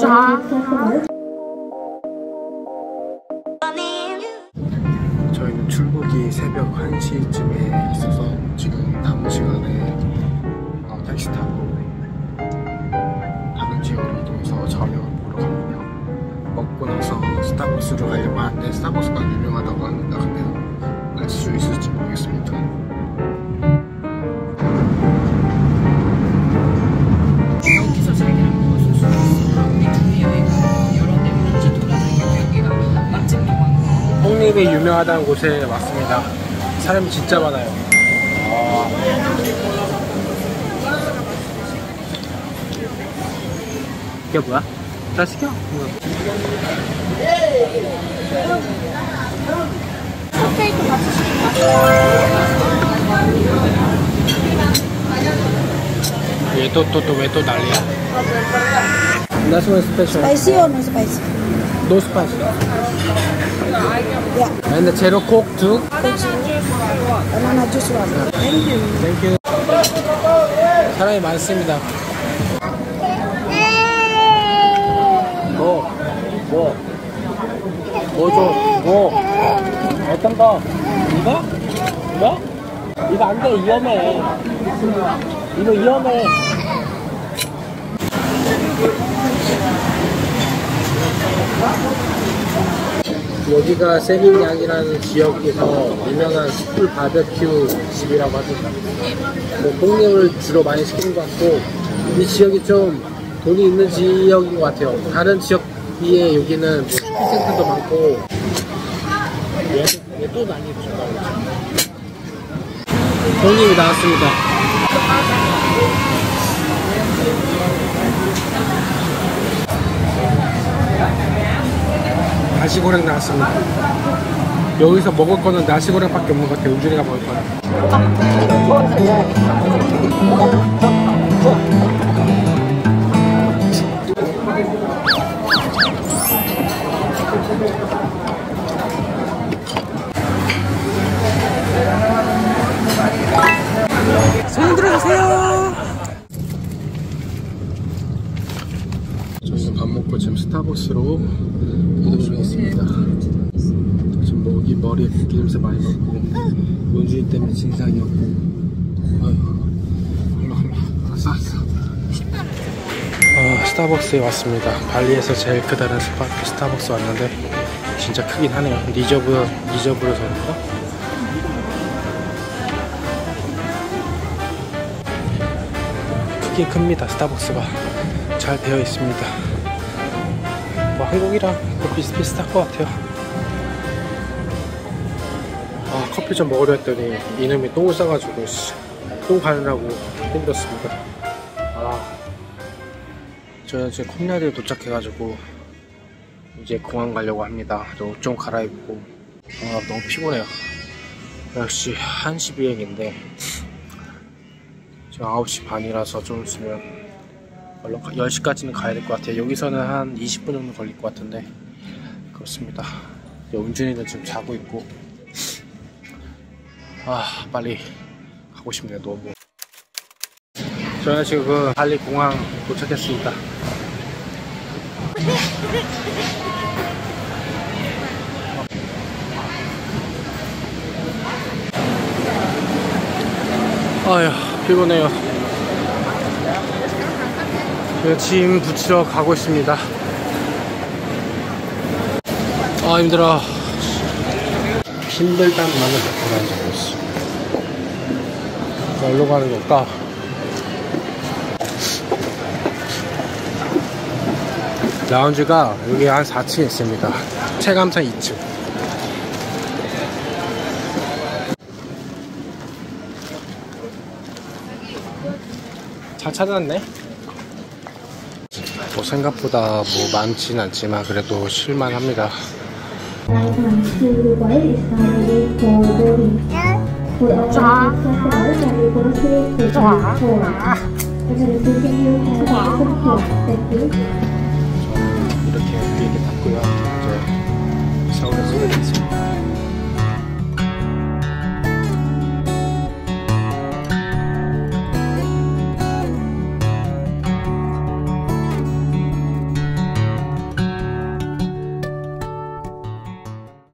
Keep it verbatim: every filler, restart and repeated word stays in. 자, 저희는 출국이 새벽 한 시쯤에 있어서 지금 남은 시간에 어, 택시 타고 다른 지역으로 이동해서 저녁을 보러 가고요. 먹고 나서 스타벅스를 가려고 하는데 스타벅스가 유명하다고 합니다. 근데 갈 수 있을지 모르겠습니다. 홍립이 유명하다는 곳에 왔습니다. 사람이 진짜 많아요. 아... 이게 뭐야? 나 시켜? 컵케이크 같이 시키자. 얘 또 또 또 왜 또 난리야? That's one special. Spicy or no spicy? No spicy. Yeah. And the zero coke too. Banana juice one. Thank you. Thank you. 사람이 많습니다. 뭐? 뭐? 뭐 줘? 뭐? 어떤 거? 이거? 이거? 이거 안 돼, 위험해. 이거 위험해. 여기가 세민양이라는 지역에서 유명한 숯불 바베큐 집이라고 합니다. 뭐 뽕잎을 주로 많이 시키는 것 같고, 이 지역이 좀 돈이 있는 지역인 것 같아요. 다른 지역 비해 여기는 뭐 쇼핑센터도 많고. 얘도 많이 주죠. 뽕잎이 나왔습니다. 나시고랭 나왔습니다. 여기서 먹을 거는 나시고랭 밖에 없는 것 같아요. 우준이가 먹을 거야. 손 들어가세요. 저희는 밥 먹고 지금 스타벅스로 이동 중에 있습니다. 지금 목이 머리에 붓기 냄새 많이 났고 원주이 때문에 진상이었고. 아휴, 올라 올라 알았어 알았어. 아, 스타벅스에 왔습니다. 발리에서 제일 크다란 스파, 스타벅스 왔는데 진짜 크긴 하네요. 리저브, 리저브여서 그런가? 크긴 큽니다. 스타벅스가 잘 되어 있습니다. 뭐 한국이랑 비슷비슷할 것 같아요. 아, 커피 좀 먹으려 했더니 이놈이 똥을 싸가지고 똥 가느라고 힘들었습니다. 아, 저는 지금 컵라리에 도착해가지고 이제 공항 가려고 합니다. 옷 좀 갈아입고. 아, 너무 피곤해요. 역시 한 시 비행인데 지금 아홉 시 반이라서 좀 있으면 열 시까지는 가야 될 것 같아요. 여기서는 한 이십 분 정도 걸릴 것 같은데 그렇습니다. 은준이는 지금 자고 있고. 아, 빨리 가고 싶네요. 너무. 저는 지금 발리 공항 도착했습니다. 아휴, 피곤해요. 짐 붙이러 가고 있습니다. 아, 힘들어. 힘들다는 말을 듣고 난 적이 있어. 자, 일로 가는 걸까? 라운지가 여기 한 사 층에 있습니다. 체감상 이 층. 잘 찾았네. 뭐 생각보다 뭐 많진 않지만 그래도 쉴만합니다. 이렇게 비행기 탔고요. 이제 서울에서 오겠습니다.